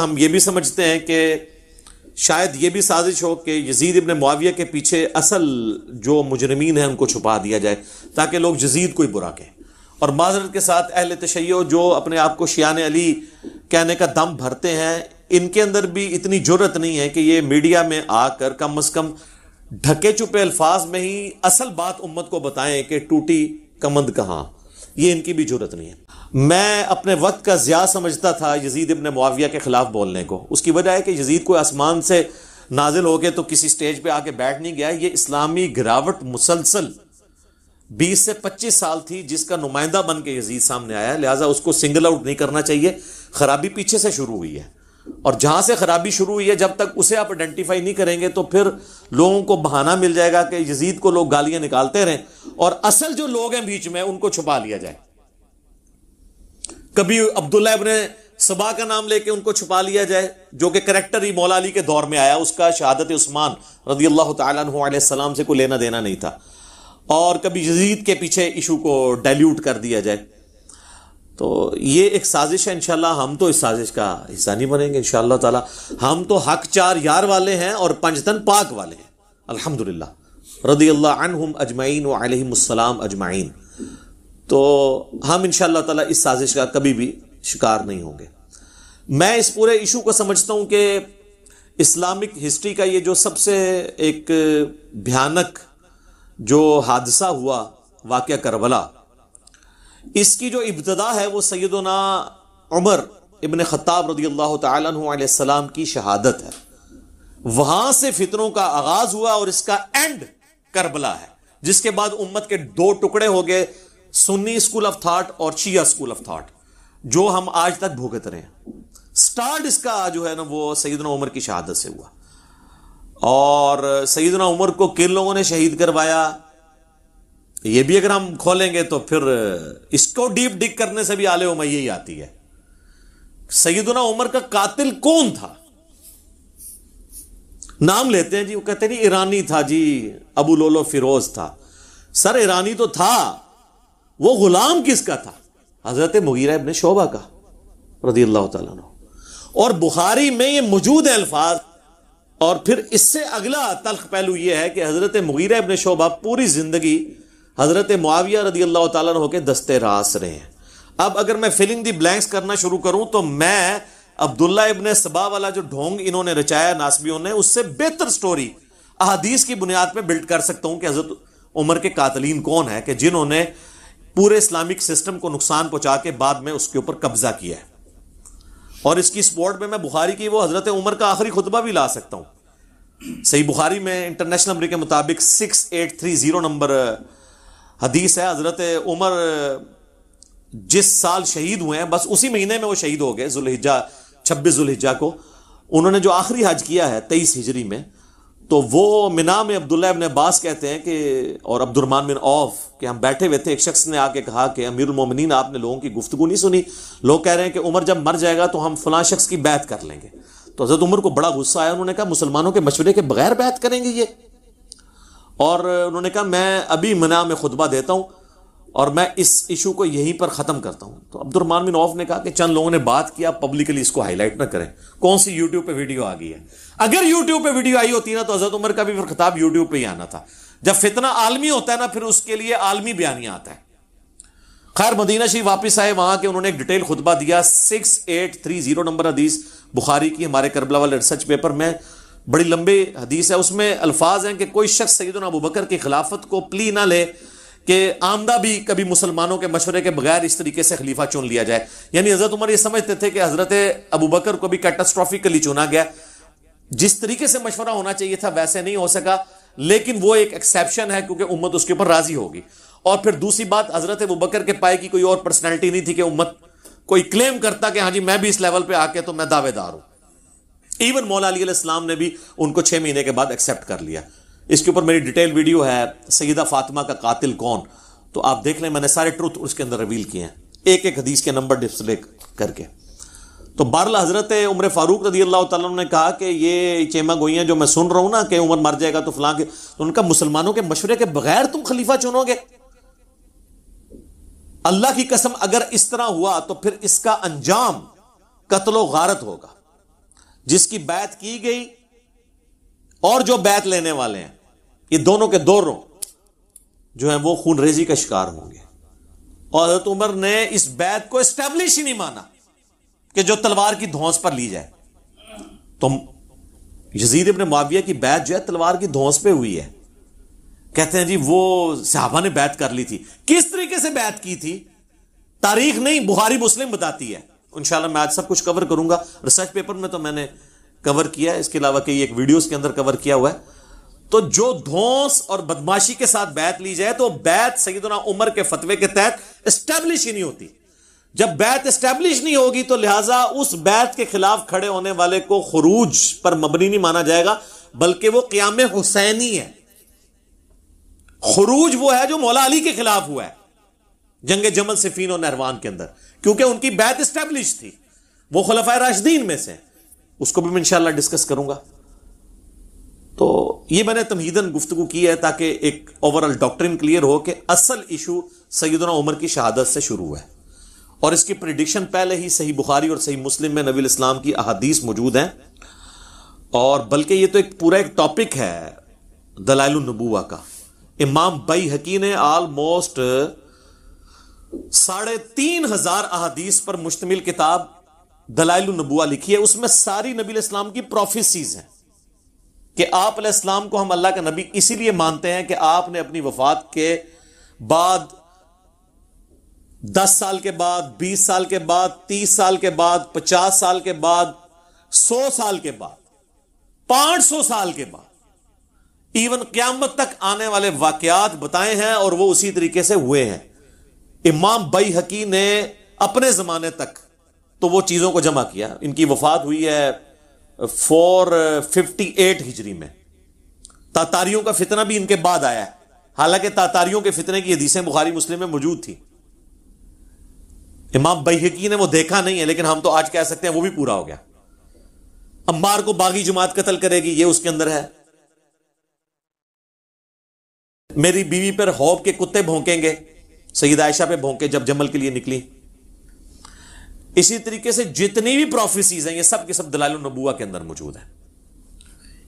हम ये भी समझते हैं कि शायद ये भी साजिश हो कि यज़ीद इब्ने मुआविया के पीछे असल जो मुजरिमीन हैं उनको छुपा दिया जाए ताकि लोग यज़ीद को ही बुरा कहें। और माजरत के साथ अहल तशय्यो जो अपने आप को शियाने अली कहने का दम भरते हैं, इनके अंदर भी इतनी जुर्रत नहीं है कि ये मीडिया में आकर कम अज़ कम ढके छुपे अल्फाज में ही असल बात उम्मत को बताएं कि टूटी कमंद कहाँ, ये इनकी भी जुर्रत नहीं है। मैं अपने वक्त का ज़िया समझता था यज़ीद इब्ने मुआविया के ख़िलाफ़ बोलने को। उसकी वजह है कि यज़ीद को आसमान से नाजिल होकर तो किसी स्टेज पे आके बैठ नहीं गया। ये इस्लामी गिरावट मुसलसल 20 से 25 साल थी जिसका नुमाइंदा बन के यज़ीद सामने आया, लिहाजा उसको सिंगल आउट नहीं करना चाहिए। खराबी पीछे से शुरू हुई है और जहाँ से खराबी शुरू हुई है जब तक उसे आप आइडेंटिफाई नहीं करेंगे तो फिर लोगों को बहाना मिल जाएगा कि यज़ीद को लोग गालियाँ निकालते रहें और असल जो लोग हैं बीच में उनको छुपा लिया जाए। कभी अब्दुल्ला इब्ने सभा का नाम लेके उनको छुपा लिया जाए जो कि करैक्टर ही मौला अली के दौर में आया, उसका शहादत उस्मान रज़ी अल्लाह तआला अन्हु अलैहिस्सलाम से कोई लेना देना नहीं था। और कभी यज़ीद के पीछे इशू को डाइल्यूट कर दिया जाए। तो ये एक साजिश है। इंशाल्लाह हम तो इस साजिश का हिस्सा नहीं बनेंगे। इंशाल्लाह ताला हम तो हक चार यार वाले हैं और पंचतन पाक वाले हैं, अल्हम्दुलिल्लाह, रज़ी अल्लाह अन्हुम अजमाइन व अलैहिमुस्सलाम अजमाइन। तो हम इंशाअल्लाह ताला इस साजिश का कभी भी शिकार नहीं होंगे। मैं इस पूरे इशू को समझता हूँ कि इस्लामिक हिस्ट्री का ये जो सबसे एक भयानक जो हादसा हुआ वाक़िया करबला, इसकी जो इब्तदा है वो सय्यिदुना उमर इब्ने खत्ताब रज़ियल्लाहु तआला अन्हु अलैहिस्सलाम की शहादत है। वहाँ से फितनों का आगाज़ हुआ और इसका एंड करबला है, जिसके बाद उम्मत के दो टुकड़े हो गए, सुन्नी स्कूल ऑफ थॉट और शिया स्कूल ऑफ थॉट, जो हम आज तक भुगत रहे हैं। स्टार्ट इसका जो है ना वो सय्यिदुना उमर की शहादत से हुआ। और सय्यिदुना उमर को किन लोगों ने शहीद करवाया ये भी अगर हम खोलेंगे तो फिर इसको डीप डिग करने से भी आले उमैया ही आती है। सय्यिदुना उमर का कातिल कौन था? नाम लेते हैं जी, वो कहते नहीं ईरानी था जी, अबू लोलो फिरोज था। सर ईरानी तो था, वो गुलाम किसका था? हज़रत मुग़ीरा इब्ने शोबा का रज़ियल्लाहु ताला अन्हु। और बुखारी में ये मौजूद है अल्फाज। और फिर इससे अगला तल्ख पहलू ये है कि हज़रत मुग़ीरा इब्ने शोबा पूरी ज़िंदगी हज़रत मुआविया रज़ियल्लाहु ताला अन्हु के दस्ते रास रहे हैं। अब अगर मैं फिलिंग दी ब्लैंक्स करना शुरू करूँ तो मैं अब्दुल्ला इब्ने सभा वाला जो ढोंग इन्होंने रचाया नासबियों ने, उससे बेहतर स्टोरी अहादीस की बुनियाद पर बिल्ड कर सकता हूँ कि हज़रत उमर के कातलीन कौन है कि जिन्होंने पूरे इस्लामिक सिस्टम को नुकसान पहुंचा के बाद में उसके ऊपर कब्जा किया है। और इसकी सपोर्ट में मैं बुखारी की वो हज़रत उमर का आखिरी खुतबा भी ला सकता हूँ। सही बुखारी में इंटरनेशनल नंबर के मुताबिक 6830 नंबर हदीस है। हज़रत उमर जिस साल शहीद हुए हैं बस उसी महीने में वो शहीद हो गए, जुल्हिज्जा 26 जुल्हिज्जा को। उन्होंने जो आखिरी हज किया है 23 हिजरी में, तो वो मिना में अब्दुल्ला इब्ने अब्बास कहते हैं कि और अब्दुर्रहमान बिन औफ़ के हम बैठे हुए थे, एक शख्स ने आके कहा कि अमीरुल मोमिनीन आपने लोगों की गुफ्तगू नहीं सुनी, लोग कह रहे हैं कि उमर जब मर जाएगा तो हम फलां शख्स की बैत कर लेंगे। तो हज़रत उमर को बड़ा गुस्सा आया, उन्होंने कहा मुसलमानों के मशवरे के बगैर बैत करेंगे ये? और उन्होंने कहा मैं अभी मिना में खुतबा देता हूँ और मैं इस इशू को यहीं पर ख़त्म करता हूँ। तो अब्दुर्रहमान बिन औफ़ ने कहा कि चंद लोगों ने बात किया, पब्लिकली इसको हाईलाइट ना करें। कौन सी यूट्यूब पे वीडियो आ गई है? अगर यूट्यूब पे वीडियो आई होती ना तो हज़रत उमर का भी फिर खिताब यूट्यूब पे ही आना था। जब फितना आलमी होता है ना फिर उसके लिए आलमी बयानिया आता है। खैर मदीना शरीफ वापस आए, वहाँ के उन्होंने एक डिटेल खुतबा दिया। 6830 नंबर हदीस बुखारी की हमारे करबला वाले रिसर्च पेपर में बड़ी लंबी हदीस है। उसमें अल्फाज हैं कि कोई शख्स सय्यदना अबू बकर की खिलाफत को प्ली ना ले कि आमदा भी कभी मुसलमानों के मशवरे के बगैर इस तरीके से खलीफा चुन लिया जाए। यानी हज़रत उमर ये समझते थे कि हज़रत अबू बकर को भी कैटास्ट्रॉफिकली चुना गया, जिस तरीके से मशवरा होना चाहिए था वैसे नहीं हो सका, लेकिन वो एक एक्सेप्शन है क्योंकि उम्मत उसके ऊपर राजी होगी। और फिर दूसरी बात, हज़रत अबू बकर के पाए की कोई और पर्सनैलिटी नहीं थी कि उम्मत कोई क्लेम करता कि हाँ जी मैं भी इस लेवल पर आके तो मैं दावेदार हूँ। इवन मौला अली अलैहिस्सलाम ने भी उनको 6 महीने के बाद एक्सेप्ट कर लिया। इसके ऊपर मेरी डिटेल वीडियो है सईदा फातिमा का कातिल कौन, तो आप देख लें, मैंने सारे ट्रुथ उसके अंदर रिवील किए हैं एक एक हदीस के नंबर डिस्प्ले करके। तो बहरहाल हज़रत उमर फारूक रज़ी अल्लाह तआला ने कहा कि ये चेमा गोइयाँ जो मैं सुन रहा हूँ ना कि उमर मर जाएगा तो फलां के, तो उनका मुसलमानों के मशवरे के बगैर तुम खलीफा चुनोगे? अल्लाह की कसम अगर इस तरह हुआ तो फिर इसका अंजाम कत्लो गारत होगा। जिसकी बैत की गई और जो बैत लेने वाले हैं, ये दोनों के दोनों जो है वो खून रेजी का शिकार होंगे। और हज़रत उमर ने इस बैत को एस्टेब्लिश ही नहीं माना कि जो तलवार की धौंस पर ली जाए। तो यज़ीद इब्ने मुआविया की बैत जो है तलवार की धौंस पे हुई है। कहते हैं जी वो सहाबा ने बैत कर ली थी। किस तरीके से बैत की थी तारीख नहीं, बुखारी मुस्लिम बताती है। इंशाल्लाह मैं आज सब कुछ कवर करूंगा, रिसर्च पेपर में तो मैंने कवर किया है, इसके अलावा कई एक वीडियोस के अंदर कवर किया हुआ है। तो जो धौंस और बदमाशी के साथ बैत ली जाए तो बैत सय्यिदुना उमर के फतवे के तहत एस्टेब्लिश ही नहीं होती। जब बैत एस्टेब्लिश नहीं होगी तो लिहाजा उस बैत के खिलाफ खड़े होने वाले को खुरूज पर मबनी नहीं माना जाएगा, बल्कि वो क़ियाम हुसैनी है। खुरूज वो है जो मौला अली के खिलाफ हुआ है जंग जमल सिफीन और नहरवान के अंदर, क्योंकि उनकी बैत एस्टेब्लिश थी। वो खुलफाए राशिदीन में से, उसको भी मैं इंशाल्लाह डिस्कस करूंगा। तो ये मैंने तमहीदन गुफ्तगू की है ताकि एक ओवरऑल डॉक्ट्रिन क्लियर हो कि असल इशू सय्यिदुना उमर की शहादत से शुरू हुआ है। और इसकी प्रेडिक्शन पहले ही सही बुखारी और सही मुस्लिम में नबी इस्लाम की अहादीस मौजूद हैं। और बल्कि ये तो एक पूरा एक टॉपिक है दलाइलुन नुबुव्वा का। इमाम बैहक़ी ने ऑलमोस्ट 3500 अहादीस पर मुश्तमिल किताब दलाइलुन नुबुव्वा लिखी है। उसमें सारी नबी इस्लाम की प्रोफेसीज हैं कि आप अलैहिस्सलाम को हम अल्लाह का नबी इसीलिए मानते हैं कि आपने अपनी वफात के बाद 10 साल के बाद, 20 साल के बाद, 30 साल के बाद, 50 साल के बाद, 100 साल के बाद, 500 साल के बाद, इवन क़यामत तक आने वाले वाक़यात बताए हैं और वो उसी तरीके से हुए हैं। इमाम बैहक़ी ने अपने ज़माने तक तो वो चीज़ों को जमा किया। इनकी वफात हुई है 458 हिजरी में। तातारियों का फितना भी इनके बाद आया है, हालांकि तातारियों के फितने की हदीसें बुखारी मुस्लिम में मौजूद थी। इमाम बैहक़ी ने वो देखा नहीं है, लेकिन हम तो आज कह सकते हैं वो भी पूरा हो गया। अम्मार को बागी जमात कत्ल करेगी, ये उसके अंदर है। मेरी बीवी पर हौब के कुत्ते भौंकेंगे, सईदा आयशा पे भौंके जब जमल के लिए निकली। इसी तरीके से जितनी भी प्रोफेसीज हैं ये सब के सब दलाइलुन नुबुव्वा के अंदर मौजूद है।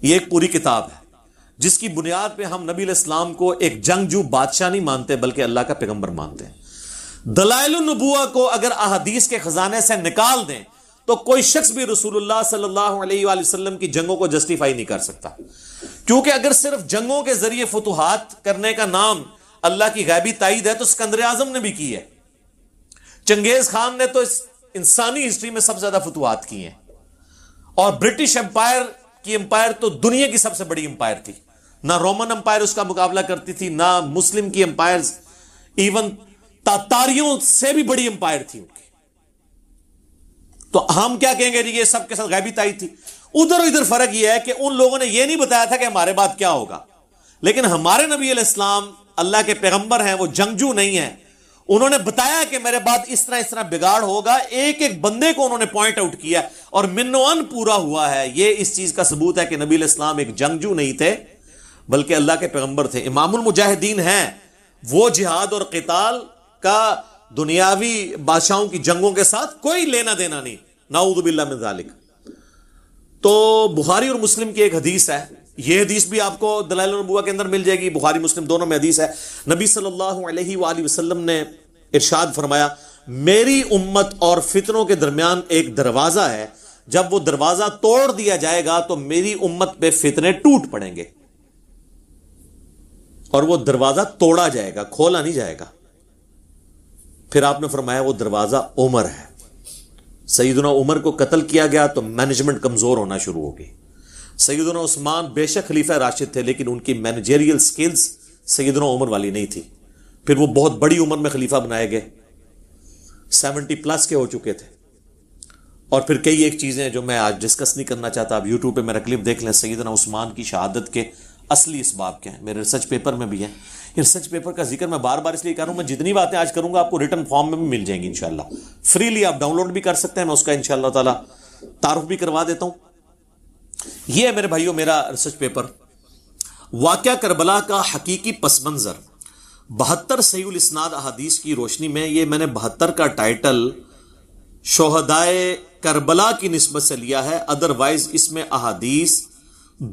ये एक पूरी किताब है जिसकी बुनियाद पे हम नबी अलैहिस्सलाम को एक जंगजू बादशाह नहीं मानते, बल्कि अल्लाह का पैगंबर मानते हैं। दलाइलुन नुबुव्वा को अगर अहादीस के खजाने से निकाल दें तो कोई शख्स भी रसूलुल्लाह सल्लल्लाहु अलैहि वसल्लम की जंगों को जस्टिफाई नहीं कर सकता, क्योंकि अगर सिर्फ जंगों के जरिए फतुहात करने का नाम अल्लाह की गैबी ताईद है तो सिकंदर आजम ने भी की है। चंगेज खान ने तो इस इंसानी हिस्ट्री में सबसे ज्यादा फतुहात की हैं। और ब्रिटिश एम्पायर की एम्पायर तो दुनिया की सबसे बड़ी एम्पायर थी, ना रोमन एम्पायर उसका मुकाबला करती थी, ना मुस्लिम की एम्पायर, इवन तातारियों से भी बड़ी एम्पायर थी उनकी। तो हम क्या कहेंगे जी ये सबके साथ गैबी ताईद थी। उधर इधर फर्क यह है कि उन लोगों ने यह नहीं बताया था कि हमारे बाद क्या होगा, लेकिन हमारे नबी अलैहिस्सलाम अल्लाह के पैगंबर हैं, वो जंगजू नहीं है। उन्होंने बताया कि मेरे बाद इस तरह बिगाड़ होगा, एक एक बंदे को उन्होंने पॉइंट आउट किया और मिनोन पूरा हुआ है। ये इस चीज का सबूत है कि नबी अलैहिस्सलाम एक जंगजू नहीं थे, बल्कि अल्लाह के पैगंबर थे। इमामुल मुजाहिदीन हैं। वो जिहाद और क़िताल का दुनियावी बादशाहों की जंगों के साथ कोई लेना देना नहीं, नाऊदु बिल्लाह मिन ज़ालिक। तो बुखारी और मुस्लिम की एक हदीस है, यह हदीस भी आपको दलाइलुन नुबुव्वा के अंदर मिल जाएगी। बुखारी मुस्लिम दोनों में हदीस है। नबी सल्लल्लाहु अलैहि वसल्लम ने इरशाद फरमाया, मेरी उम्मत और फितनों के दरमियान एक दरवाज़ा है, जब वो दरवाज़ा तोड़ दिया जाएगा तो मेरी उम्मत पे फितने टूट पड़ेंगे और वो दरवाज़ा तोड़ा जाएगा, खोला नहीं जाएगा। फिर आपने फरमाया वो दरवाज़ा उमर है। सय्यिदुना उमर को कत्ल किया गया तो मैनेजमेंट कमज़ोर होना शुरू हो गई। सय्यिदुना उस्मान बेशक खलीफा राशिद थे, लेकिन उनकी मैनेजेरियल स्किल्स सय्यिदुना उमर वाली नहीं थी। फिर वो बहुत बड़ी उम्र में खलीफा बनाए गए, 70+ के हो चुके थे। और फिर कई एक चीज़ें जो मैं आज डिस्कस नहीं करना चाहता। आप यूट्यूब पे मेरा क्लिप देख लें, सय्यिदुना उस्मान की शहादत के असली इसबाब के हैं, मेरे रिसर्च पेपर में भी है। रिसर्च पेपर का जिक्र मैं बार बार इसलिए कर रहा हूँ, मैं जितनी बातें आज करूँगा आपको रिटर्न फॉर्म में भी मिल जाएंगी इंशाल्लाह, फ्रीली आप डाउनलोड भी कर सकते हैं। मैं उसका इंशाल्लाह ताला तारुफ भी करवा देता हूँ। यह है मेरे भाइयों मेरा रिसर्च पेपर, वाक़िया करबला का हकीकी पस मंज़र 72 सहीहुल इस्नाद अहादीस की रोशनी में। ये मैंने 72 का टाइटल शोहदाए करबला की निस्बत से लिया है, अदरवाइज इसमें अहादीस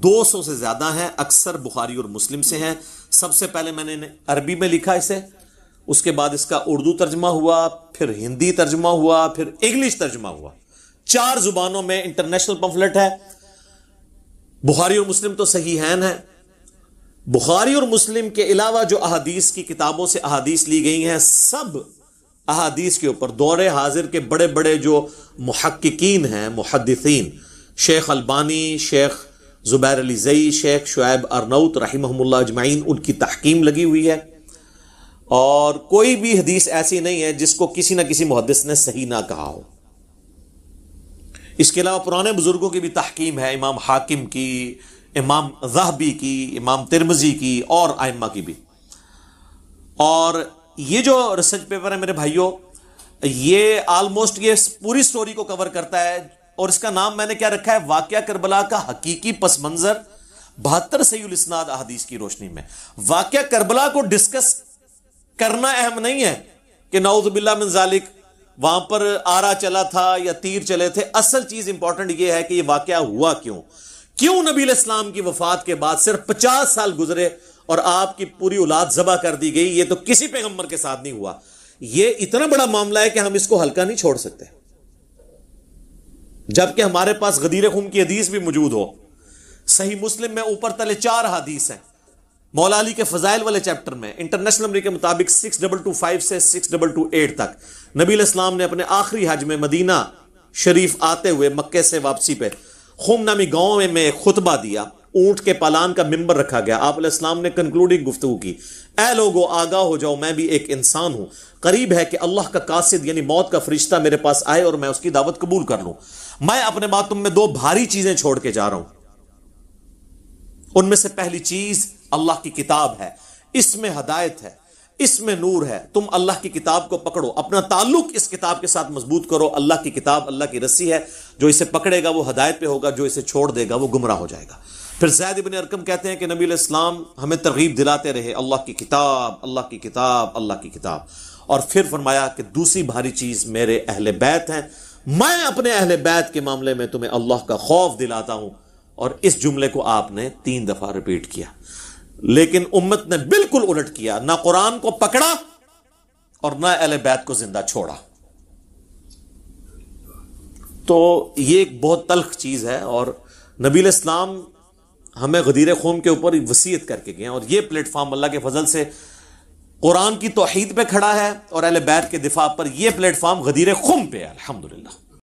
200 से ज्यादा हैं, अक्सर बुखारी और मुस्लिम से हैं। सबसे पहले मैंने अरबी में लिखा इसे, उसके बाद इसका उर्दू तर्जमा हुआ, फिर हिंदी तर्जमा हुआ, फिर इंग्लिश तर्जमा हुआ। 4 जुबानों में इंटरनेशनल पंफलेट है। बुखारी और मुस्लिम तो सहीहैन है। बुखारी और मुस्लिम के अलावा जो अहादीस की किताबों से अहादीस ली गई हैं, सब अहादीस के ऊपर दौरे हाजिर के बड़े बड़े जो मुहक्किकीन हैं, मुहद्दिसीन, शेख अलबानी, शेख ज़ुबैर अली जई, शेख शुएब अरनौत रहिमहुमुल्लाह अजमाइन, उनकी तहकीम लगी हुई है। और कोई भी हदीस ऐसी नहीं है जिसको किसी ना किसी मुहद्दिस ने सही ना कहा हो। इसके अलावा पुराने बुजुर्गों की भी तहकीम है, इमाम हाकिम की, इमाम जाहबी की, इमाम तिरमजी की और आइम्मा की भी। और ये जो रिसर्च पेपर है मेरे भाइयों, ये आलमोस्ट ये पूरी स्टोरी को कवर करता है। और इसका नाम मैंने क्या रखा है, वाक़िया करबला का हकीकी पस मंजर 72 सहीहुल इस्नाद अहादीस की रोशनी में। वाक़िया करबला को डिस्कस करना अहम नहीं है कि नाउज़ बिल्लाह मिन ज़ालिक वहां पर आरा चला था या तीर चले थे। असल चीज इंपॉर्टेंट यह है कि यह वाक़या हुआ क्यों, क्यों नबी अलैहिस्सलाम की वफात के बाद सिर्फ 50 साल गुजरे और आपकी पूरी औलाद ज़बा कर दी गई। ये तो किसी पैगंबर के साथ नहीं हुआ। ये इतना बड़ा मामला है कि हम इसको हल्का नहीं छोड़ सकते, जबकि हमारे पास गदीर खून की हदीस भी मौजूद हो। सही मुस्लिम में ऊपर तले 4 हदीस हैं, मौला अली के फजाइल वाले चैप्टर में। इंटरनेशनल नंबर के मुताबिक 6225 से 6228 तक नबी अलैहिस्सलाम ने अपने आखिरी हज में मदीना शरीफ आते हुए मक्के से वापसी पे खुम नामी गांव में खुतबा दिया। ऊंट के पालान का मिंबर रखा गया। आप अलैहिस्सलाम ने कंक्लूडिंग गुफ्तगू की, ऐ लोगों आगाह हो जाओ, मैं भी एक इंसान हूं, करीब है कि अल्लाह का कासिद यानी मौत का फरिश्ता मेरे पास आए और मैं उसकी दावत कबूल कर लूं। मैं अपने बाद तुम में 2 भारी चीजें छोड़ के जा रहा हूं। उनमें से पहली चीज अल्लाह की किताब है, इसमें हदायत है, इसमें नूर है। तुम अल्लाह की किताब को पकड़ो, अपना ताल्लुक इस किताब के साथ मजबूत करो। अल्लाह की किताब अल्लाह की रस्सी है, जो इसे पकड़ेगा वो हदायत पे होगा, जो इसे छोड़ देगा वो गुमराह हो जाएगा। फिर ज़ैद इब्ने अरकम कहते हैं कि नबी अलैहिस्सलाम हमें तरगीब दिलाते रहे, अल्लाह की किताब, अल्लाह की किताब, अल्लाह की किताब। और फिर फरमाया कि दूसरी भारी चीज़ मेरे अहले बैत हैं, मैं अपने अहले बैत के मामले में तुम्हें अल्लाह का खौफ दिलाता हूं। और इस जुमले को आपने 3 दफा रिपीट किया, लेकिन उम्मत ने बिल्कुल उलट किया, ना कुरान को पकड़ा और ना अहले बैत को जिंदा छोड़ा। तो ये एक बहुत तल्ख चीज़ है। और नबी अलैहिस्सलाम हमें गदीर ख़ूम के ऊपर वसीयत करके गए हैं। और ये प्लेटफार्म अल्लाह के फजल से कुरान की तौहीद पे खड़ा है और अहले बैत के दिफा पर। यह प्लेटफार्म गदीर ख़ूम पे है, अल्हम्दुलिल्लाह।